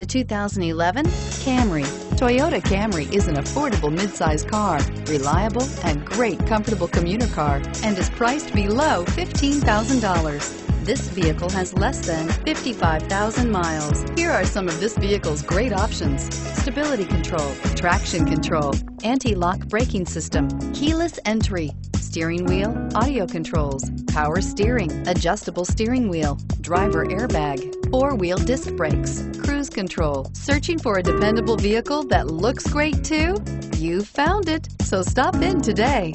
The 2011 Camry. Toyota Camry is an affordable midsize car, reliable and great comfortable commuter car, and is priced below $15,000. This vehicle has less than 55,000 miles. Here are some of this vehicle's great options: stability control, traction control, anti-lock braking system, keyless entry, steering wheel audio controls, power steering, adjustable steering wheel, driver airbag, four-wheel disc brakes, cruise control. Searching for a dependable vehicle that looks great too? You found it, so stop in today.